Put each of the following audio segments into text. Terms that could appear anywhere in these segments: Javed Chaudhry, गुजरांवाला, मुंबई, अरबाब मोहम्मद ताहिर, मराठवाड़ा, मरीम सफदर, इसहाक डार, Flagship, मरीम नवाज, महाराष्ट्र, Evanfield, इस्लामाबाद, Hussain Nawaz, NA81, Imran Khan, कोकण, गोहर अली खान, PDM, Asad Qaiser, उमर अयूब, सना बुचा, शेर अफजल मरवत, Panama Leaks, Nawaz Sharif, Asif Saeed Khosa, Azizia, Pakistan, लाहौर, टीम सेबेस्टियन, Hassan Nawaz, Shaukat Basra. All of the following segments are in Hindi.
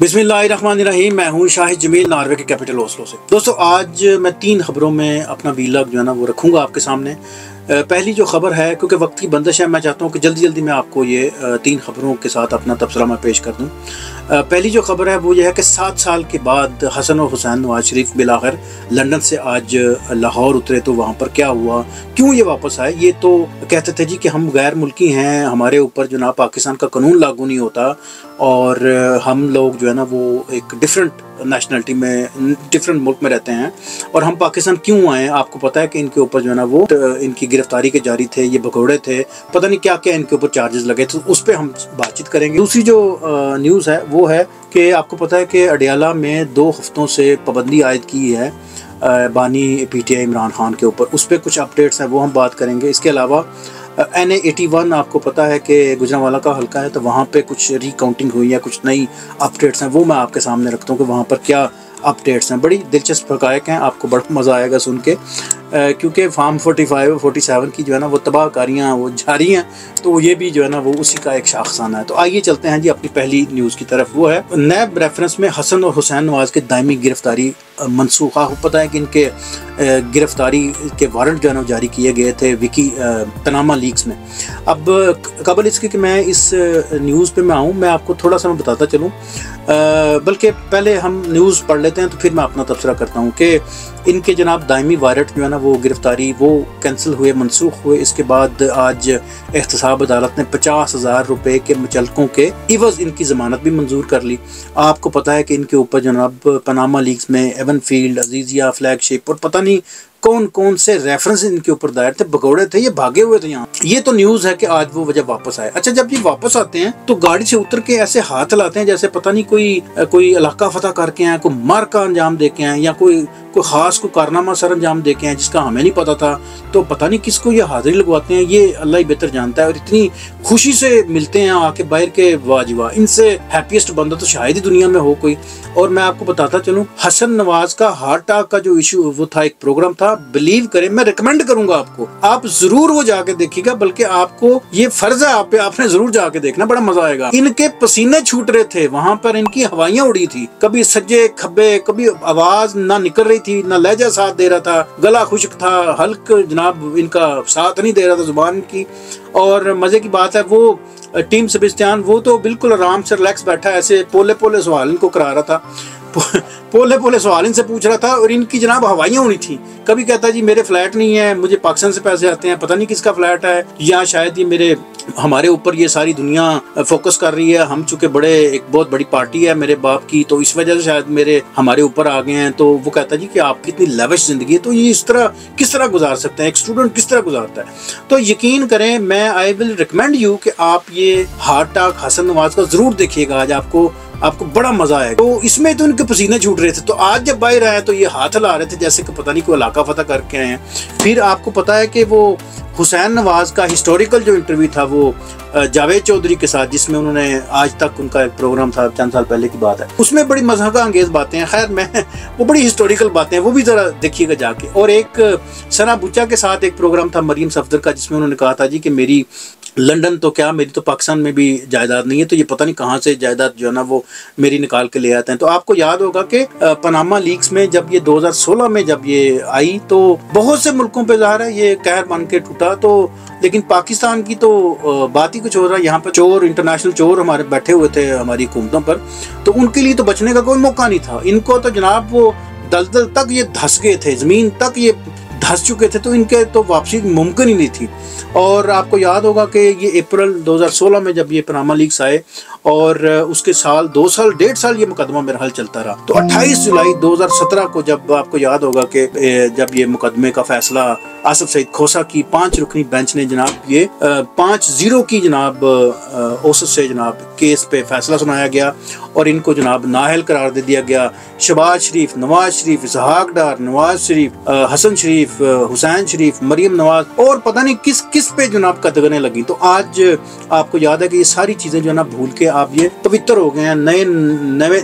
बिस्मिल्लाहिर्रहमानिर्रहीम, मैं हूं शाहिद जमील, नॉर्वे के कैपिटल ओस्लो से। दोस्तों, आज मैं 3 खबरों में अपना वीलॉग जो है ना वो रखूंगा आपके सामने। पहली जो खबर है, क्योंकि वक्त की बंदिश है, मैं चाहता हूं कि जल्दी जल्दी मैं आपको ये 3 खबरों के साथ अपना तबसरा मैं पेश कर दूं। पहली जो खबर है वो यह है कि 7 साल के बाद हसन और हुसैन नवाज शरीफ बिलाखिर लंदन से आज लाहौर उतरे, तो वहाँ पर क्या हुआ, क्यों ये वापस आए। ये तो कहते थे जी कि हम गैर मुल्की हैं, हमारे ऊपर जो ना पाकिस्तान का कानून लागू नहीं होता और हम लोग जो है ना वो एक डिफरेंट नेशनलिटी में डिफरेंट मुल्क में रहते हैं और हम पाकिस्तान क्यों आए। आपको पता है कि इनके ऊपर जो है ना वो इनकी गिरफ्तारी के जारी थे, ये भगोड़े थे, पता नहीं क्या क्या इनके ऊपर चार्जेस लगे, तो उस पर हम बातचीत करेंगे। दूसरी जो न्यूज़ है वो है कि आपको पता है कि अडियाला में 2 हफ्तों से पाबंदी आयद की है बानी PTI इमरान खान के ऊपर, उस पर कुछ अपडेट्स हैं वो हम बात करेंगे। इसके अलावा NA81 आपको पता है कि गुजरांवाला का हलका है, तो वहाँ पे कुछ रिकाउंटिंग हुई है, कुछ नई अपडेट्स हैं वो मैं आपके सामने रखता हूँ कि वहाँ पर क्या अपडेट्स हैं। बड़ी दिलचस्प हक़ायक़ हैं, आपको बड़ा मज़ा आएगा सुन के, क्योंकि फार्म 45 और 47 की जो है ना वो तबाहकारियाँ वो जारी हैं, तो ये भी जो है ना वो उसी का एक शाखसाना है। तो आइए चलते हैं जी अपनी पहली न्यूज़ की तरफ। वो है नैब रेफरेंस में हसन और हुसैन नवाज के दायमी गिरफ्तारी मनसूख। आपको पता है कि इनके गिरफ्तारी के वारंट जो है ना जारी किए गए थे पनामा लीक्स में। अब कबल इसके कि मैं इस न्यूज़ पे मैं आऊँ, मैं आपको थोड़ा सा मैं बताता चलूँ, बल्कि पहले हम न्यूज़ पढ़ लेते हैं तो फिर मैं अपना तबसरा करता हूँ कि इनके जनाब दायमी वारंट जो है ना वो गिरफ़्तारी वो कैंसिल हुए, मनसूख हुए। इसके बाद आज एहतसाब अदालत ने 50,000 रुपये के मुचलकों के इवज़ इनकी ज़मानत भी मंजूर कर ली। आपको पता है कि इनके ऊपर जनाब पनामा लीक्स में एवनफील्ड, अजीजिया, फ्लैगशिप और पता नहीं कौन कौन से रेफरेंस इनके ऊपर दायर थे, भगोड़े थे, ये भागे हुए थे यहाँ। ये तो न्यूज़ है कि आज वो वजह वापस आए। अच्छा, जब ये वापस आते हैं तो गाड़ी से उतर के ऐसे हाथ लाते हैं जैसे पता नहीं कोई इलाका फतह करके आए, कोई मार का अंजाम दे के आए, या कोई ख़ास को कारनामा सर अंजाम दे के आए जिसका हमें नहीं पता था, तो पता नहीं किसको ये हाज़िरी लगवाते हैं, ये अल्लाह ही बेहतर जानता है। और इतनी खुशी से मिलते हैं आके बाहर के, वाजिवा इनसे हैप्पीएस्ट बंदा तो शायद ही दुनिया में हो कोई। और मैं आपको बताता चलूँ, हसन नवाज का हार्ट अटैक का जो इशू वो था, एक प्रोग्राम था, बिलीव करें मैं रिकमेंड करूंगा आपको, आप जरूर वो जाके देखिएगा, बल्कि आपको ये फर्ज है आप पे, आपने जरूर जाके देखना, बड़ा मजा आएगा। इनके पसीने छूट रहे थे वहां पर, इनकी हवाइयां उड़ी थी, कभी सज्जे खब्बे, कभी आवाज ना निकल रही थी, ना लहजा साथ दे रहा था, गला खुश्क था, हल्क जनाब इनका साथ नहीं दे रहा था जुबान की। और मजे की बात है वो टीम सेबेस्टियन वो तो बिल्कुल आराम से रिलैक्स बैठा, ऐसे पोले पोले सवाल इनको करा रहा था, पोले पोले सवाल इनसे पूछ रहा था, और इनकी जनाब हवाइयाँ होनी थी। कभी कहता जी मेरे फ्लैट नहीं है, मुझे पाकिस्तान से पैसे आते हैं, पता नहीं किसका फ्लैट है, या शायद ये मेरे हमारे ऊपर ये सारी दुनिया फोकस कर रही है, हम चूंकि बड़े एक बहुत बड़ी पार्टी है मेरे बाप की, तो इस वजह से शायद मेरे हमारे ऊपर आ गए हैं। तो वो कहता जी कि आपकी इतनी लेविश जिंदगी है, तो ये इस तरह किस तरह गुजार सकते हैं, एक स्टूडेंट किस तरह गुजारता है। तो यकीन करें, मैं आई विल रिकमेंड यू कि आप ये हार्ट अटैक हसन नवाज का जरूर देखिएगा, आज आपको बड़ा मजा आएगा। तो इसमें तो इनके पसीने छूट रहे थे, तो आज जब बाहर आए तो ये हाथ हिला रहे थे जैसे कि पता नहीं कोई इलाका फतह करके आए हैं। फिर आपको पता है कि वो हुसैन नवाज का हिस्टोरिकल जो इंटरव्यू था वो जावेद चौधरी के साथ, जिसमें उन्होंने आज तक उनका एक प्रोग्राम था, चंद साल पहले की बात है, उसमें बड़ी मज़ाक अंगेज़ बातें हैं। खैर मैं वो बड़ी हिस्टोरिकल बातें हैं, वो भी ज़रा देखिएगा जाके। और एक सना बुचा के साथ एक प्रोग्राम था मरीम सफदर का, जिसमें उन्होंने कहा था जी कि मेरी लंदन तो क्या, मेरी तो पाकिस्तान में भी जायदाद नहीं है, तो ये पता नहीं कहाँ से जायदाद जो है ना वो मेरी निकाल के ले आते हैं। तो आपको याद होगा कि पनामा लीक्स में जब ये 2016 में जब ये आई तो बहुत से मुल्कों पे ज़ाहिर है ये कहर बन के टूटा, तो लेकिन पाकिस्तान की तो बात ही कुछ हो रहा है, यहाँ पर चोर, इंटरनेशनल चोर हमारे बैठे हुए थे हमारी हुकूमतों पर, तो उनके लिए तो बचने का कोई मौका नहीं था। इनको तो जनाब वो दलदल तक ये धंस गए थे, ज़मीन तक ये धंस चुके थे, तो इनके तो वापसी मुमकिन ही नहीं थी। और आपको याद होगा कि ये अप्रैल 2016 में जब ये पनामा लीक्स आए और उसके साल 2 साल 1.5 साल ये मुकदमा मेरा हल चलता रहा, तो 28 जुलाई 2017 को जब आपको याद होगा कि जब ये मुकदमे का फैसला आसिफ सईद खोसा की 5 रुकनी बेंच ने जनाब ये 5-0 की जनाब औसत से जनाब केस पे फैसला सुनाया गया और इनको जनाब नाहल करार दे दिया गया। शहबाज शरीफ, नवाज शरीफ, इसहाक डार, नवाज शरीफ, हसन शरीफ, हुसैन शरीफ, मरीम नवाज और पता नहीं किस किस पे जनाब कदगने लगी। तो आज आपको याद है कि ये सारी चीज़ें जो है ना भूल के आप ये पवित्र हो गए हैं,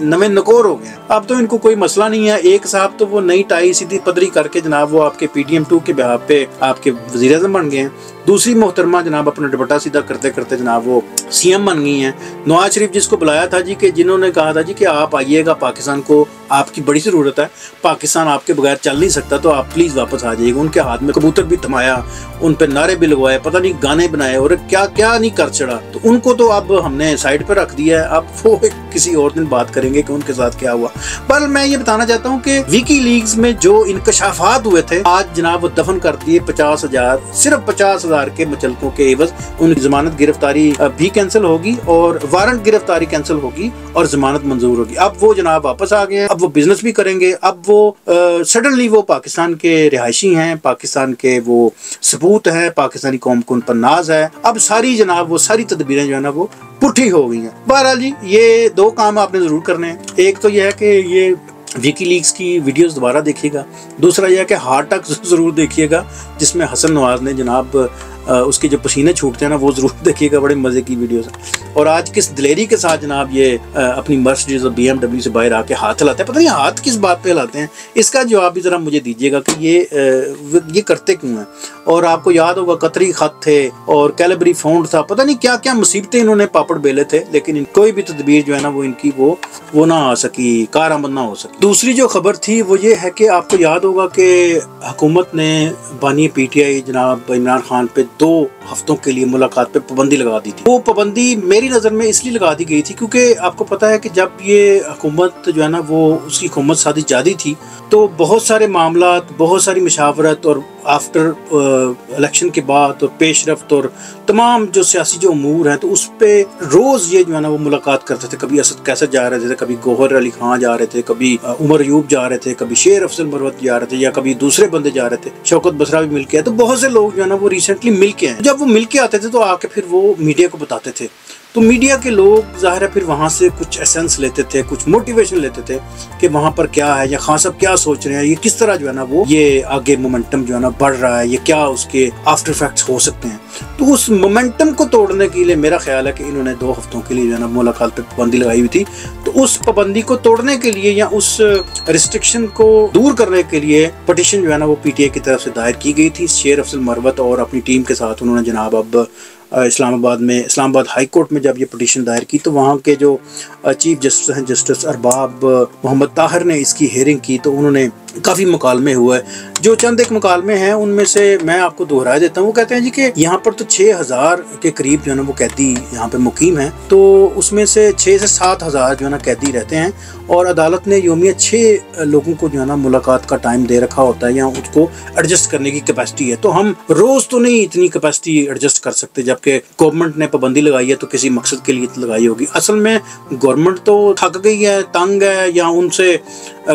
नवे नकोर हो गए हैं, अब तो इनको कोई मसला नहीं है। एक साहब तो वो नई टाई सीधी पदरी करके जनाब वो आपके PDM-2 के बिहार पे आपके वज़ीर-ए-आज़म बन गए हैं। दूसरी मोहतरमा जनाब अपना दुपट्टा सीधा करते करते जनाब वो सीएम बन गई हैं। नवाज शरीफ जिसको बुलाया था जी, कि जिन्होंने कहा था जी कि आप आइएगा, पाकिस्तान को आपकी बड़ी ज़रूरत है, पाकिस्तान आपके बगैर चल नहीं सकता, तो आप प्लीज़ वापस आ जाइएगा। उनके हाथ में कबूतर भी थमाया, उन पर नारे भी लगवाए, पता नहीं गाने बनाए और क्या क्या नहीं कर चढ़ा। तो उनको तो अब हमने साइड पर रख दिया है, अब वो किसी और दिन बात करेंगे कि उनके साथ क्या हुआ। पर मैं ये बताना चाहता हूँ कि वीकी लीग्स में जो इंकशाफात हुए थे आज जनाब वो दफन कर दिए 50,000, सिर्फ 50,000 के मुचलकों के एवज। उनकी जमानत गिरफ्तारी भी कैंसिल होगी और वारंट गिरफ्तारी कैंसिल होगी और जमानत मंजूर होगी। अब वो जनाब वापस आ गए हैं, अब वो बिजनेस भी करेंगे, अब वो सडनली वो पाकिस्तान के रिहायशी हैं, पाकिस्तान के वो सबूत हैं, पाकिस्तानी कौम को उन पर नाज है। अब सारी जनाब वो सारी तदबीरें जो है ना वो पुठी हो गई हैं। बहरहाल जी ये दो काम आपने ज़रूर करने हैं, एक तो यह है कि ये वीकी लीक्स की वीडियोस दोबारा देखिएगा, दूसरा यह है कि हार्ड टक ज़रूर देखिएगा जिसमें हसन नवाज ने जनाब उसके जो पसीने छूटते हैं ना वो ज़रूर देखिएगा, बड़े मज़े की वीडियोस हैं। और आज किस दिलेरी के साथ जनाब ये अपनी मर्सिडीज़ और BMW से बाहर आके हाथ हिलाते हैं, पता नहीं हाथ किस बात पे हिलाते हैं, इसका जवाब भी ज़रा मुझे दीजिएगा कि ये करते क्यों हैं। और आपको याद होगा कतरी खत थे और कैलिबरी फाउंड था, पता नहीं क्या क्या मुसीबतें इन्होंने पापड़ बेले थे, लेकिन कोई भी तदबीर जो है ना वो इनकी वो ना आ सकी, कारआमद ना हो सकी। दूसरी जो खबर थी वो ये है कि आपको याद होगा कि हुकूमत ने बानी PTI जनाब इमरान खान पे 2 हफ्तों के लिए मुलाकात पे पाबंदी लगा दी थी। वो पाबंदी मेरी नज़र में इसलिए लगा दी गई थी क्योंकि आपको पता है कि जब ये हुकूमत जो है ना वो उसकी हुकूमत सादी जारी थी तो बहुत सारे मामलात, बहुत सारी मशावरत और आफ्टर इलेक्शन के बाद और पेशरफ्त और तमाम जो सियासी जो अमूर हैं, तो उस पर रोज़ ये जो है ना वो मुलाकात करते थे। कभी असद कैसर जा रहे थे, कभी गोहर अली खान जा रहे थे, कभी उमर अयूब जा रहे थे, कभी शेर अफजल मरवत जा रहे थे, या कभी दूसरे बंदे जा रहे थे, शौकत बसरा भी मिल के आए। तो बहुत से लोग जो है ना वो रिसेंटली मिल के आए। जब वो मिल के आते थे तो आके फिर वो मीडिया को बताते थे, तो मीडिया के लोग ज़ाहिर है फिर वहाँ से कुछ एसेंस लेते थे, कुछ मोटिवेशन लेते थे कि वहाँ पर क्या है या खान साहब क्या सोच रहे हैं, ये किस तरह जो है ना वो ये आगे मोमेंटम जो है ना बढ़ रहा है, ये क्या उसके आफ्टर इफेक्ट्स हो सकते हैं। तो उस मोमेंटम को तोड़ने के लिए मेरा ख्याल है कि इन्होंने 2 हफ्तों के लिए जो है ना मुलाकात पर पाबंदी लगाई हुई थी। तो उस पाबंदी को तोड़ने के लिए या उस रिस्ट्रिक्शन को दूर करने के लिए पटिशन जो है ना वो PTI की तरफ से दायर की गई थी। शेर अफजल मरवत और अपनी टीम के साथ उन्होंने जनाब अब इस्लामाबाद हाई कोर्ट में जब ये पटिशन दायर की तो वहाँ के जो चीफ जस्टिस हैं, जस्टिस अरबाब मोहम्मद ताहिर ने इसकी हेयरिंग की। तो उन्होंने काफ़ी मुकालमे हुए, जो चंद एक मुकालमे हैं उनमें से मैं आपको दोहरा देता हूँ। वो कहते हैं जी कि यहाँ पर तो 6,000 के करीब जो है ना वो कैदी यहाँ पे मुकीम हैं, तो उसमें से 6 से 7,000 जो है ना कैदी रहते हैं और अदालत ने योमिया 6 लोगों को जो है ना मुलाकात का टाइम दे रखा होता है या उसको एडजस्ट करने की कैपेसिटी है। तो हम रोज़ तो नहीं इतनी कैपेसिटी एडजस्ट कर सकते, जबकि गवर्नमेंट ने पाबंदी लगाई है तो किसी मकसद के लिए लगाई होगी। असल में गवर्नमेंट तो थक गई है, तंग है, या उनसे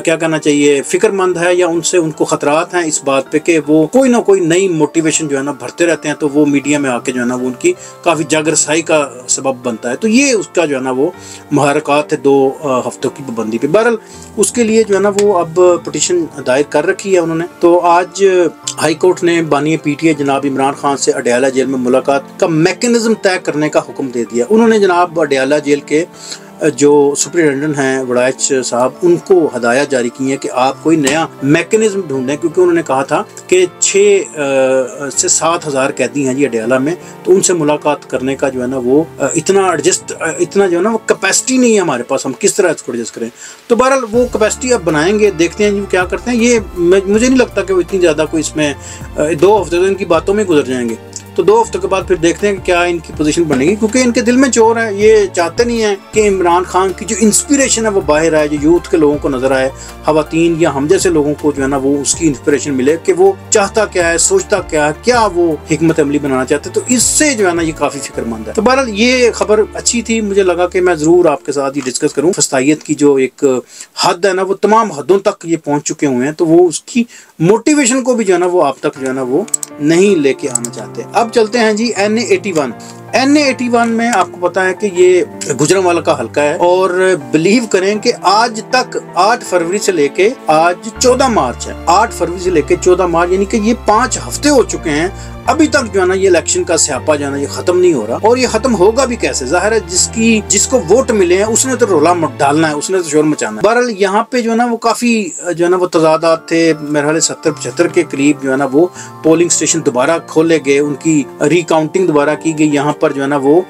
क्या कहना चाहिए फिक्रमंद है, या उनसे उनको खतरात हैं इस बात पे कि वो कोई ना कोई नई मोटिवेशन जो है ना भरते रहते हैं, तो वो मीडिया में आके जो है ना वो उनकी काफ़ी जागरसाई का सबब बनता है। तो ये उसका जो है ना वो मुहरक़ात है 2 हफ्तों की पाबंदी पे। बहरहाल उसके लिए जो है ना वो अब पटिशन दायर कर रखी है उन्होंने। तो आज हाई कोर्ट ने बानी PTI जनाब इमरान खान से अडियाला जेल में मुलाकात का मैकेनिज़्म तय करने का हुक्म दे दिया। उन्होंने जनाब अडियाला जेल के जो सुपरिटेंडेंट हैं वड़ाइच साहब उनको हदायत जारी की है कि आप कोई नया मैकेनिज़्म ढूंढें, क्योंकि उन्होंने कहा था कि 6 से 7,000 कैदी हैं जी अडियाला में, तो उनसे मुलाकात करने का जो है ना वो इतना जो है ना वो कैपेसिटी नहीं है हमारे पास, हम किस तरह इसको एडजस्ट करें। तो बहरहाल वो कैपेसिटी अब बनाएंगे, देखते हैं जी क्या करते हैं। ये मुझे नहीं लगता कि वो इतनी ज़्यादा कोई इसमें 2 हफ्ते तो इनकी बातों में गुजर जाएंगे, तो 2 हफ्तों के बाद फिर देखते हैं कि क्या इनकी पोजीशन बनेगी, क्योंकि इनके दिल में चोर है, ये चाहते नहीं हैं कि इमरान खान की जो इंस्पिरेशन है वो बाहर आए, जो यूथ के लोगों को नजर आए, हवातीन या हम जैसे लोगों को जो है ना वो उसकी इंस्पिरेशन मिले कि वो चाहता क्या है, सोचता क्या है, क्या वो हिकमत अमली बनाना चाहते। तो इससे जो है ना ये काफ़ी फिक्रमंद है। तो बहरहाल ये खबर अच्छी थी, मुझे लगा कि मैं ज़रूर आपके साथ ये डिस्कस करूँ। फस्तायत की जो एक हद है ना वो तमाम हदों तक ये पहुँच चुके हुए हैं, तो वो उसकी मोटिवेशन को भी जो है ना वो आप तक जो है ना वो नहीं लेके आना चाहते। अब चलते हैं जी NA81 में आपको पता है कि ये गुजरांवाला का हलका है और बिलीव करें कि आज तक 8 फरवरी से लेके आज 14 मार्च है, 8 फरवरी से लेके 14 मार्च यानी कि ये 5 हफ्ते हो चुके हैं अभी तक जो है ना ये इलेक्शन का स्यापा जो है ना ये खत्म नहीं हो रहा। और ये खत्म होगा भी कैसे? जाहिर है जिसको वोट मिले हैं उसने तो रोला डालना है, उसने तो शोर मचाना है। बहरहाल यहाँ पे जो है ना वो काफी जो है ना वो तजादात थे। मेरे ख्याल 70-75 के करीब जो है ना वो पोलिंग स्टेशन दोबारा खोले गए, उनकी रिकाउंटिंग दोबारा की गई। यहाँ पर जो है ना वो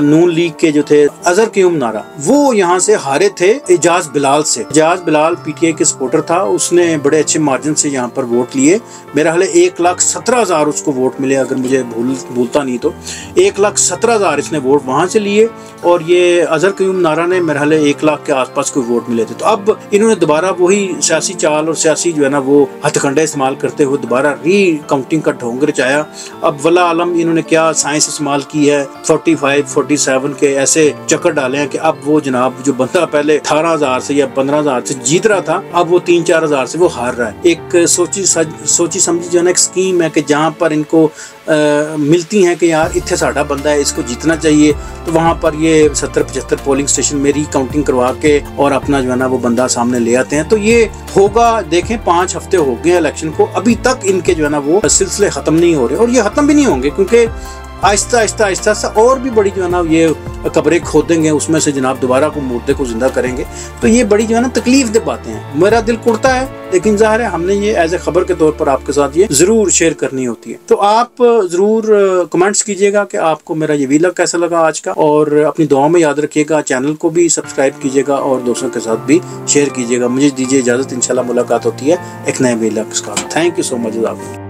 नून लीग के जो थे अजर क्यूम नारा, वो यहाँ से हारे थे एजाज बिलाल से। एजाज बिलाल पीटीआई के सपोर्टर था, उसने बड़े अच्छे मार्जिन से यहाँ पर वोट लिए। मेरा ख्याल 1,17,000 उसको वोट मिले, अगर मुझे भूलता नहीं तो 1,17,000 इसने वोट वहाँ से लिए। और ये अजर क्यूम नारा ने मेरा ख्याल 1 लाख के आसपास कोई वोट मिले थे। तो अब इन्होंने दोबारा वही सियासी चाल और सियासी जो है ना वो हथकंडे इस्तेमाल करते हुए दोबारा रीकाउंटिंग का ढोंग रचाया। अब वल्लाह आलम इन्होंने क्या साइंस इस्तेमाल की है, 45-47 के ऐसे चक्कर डाले हैं कि अब वो जनाब जो बंदा पहले 18,000 से या 15,000 से जीत रहा था, अब वो 3-4,000 से वो हार रहा है। एक सोची समझी जो है ना एक स्कीम है कि जहाँ पर इनको मिलती है कि यार इत्थे साढ़ा बंदा है, इसको जीतना चाहिए, तो वहाँ पर ये 70-75 पोलिंग स्टेशन में रिकाउंटिंग करवा के और अपना जो है ना वो बंदा सामने ले आते हैं। तो ये होगा, देखें 5 हफ्ते हो गए इलेक्शन को, अभी तक इनके जो है ना वो सिलसिले खत्म नहीं हो रहे और ये खत्म भी नहीं होंगे, क्योंकि आहिस्ता आहिस्ता आहिस्ता सा और भी बड़ी जो है ना ये कब्रें खोदेंगे, उसमें से जनाब दोबारा को मुर्दे को जिंदा करेंगे। तो ये बड़ी जो है ना तकलीफ दे बातें हैं। मेरा दिल कुड़ता है, लेकिन जाहिर है हमने ये एज ए खबर के तौर पर आपके साथ ये जरूर शेयर करनी होती है। तो आप जरूर कमेंट्स कीजिएगा कि आपको मेरा ये वीलॉग कैसा लगा आज का, और अपनी दुआ में याद रखिएगा, चैनल को भी सब्सक्राइब कीजिएगा और दोस्तों के साथ भी शेयर कीजिएगा। मुझे दीजिए इजाज़त, इंशाल्लाह मुलाकात होती है एक नए वीलॉग के साथ। Thank you so much.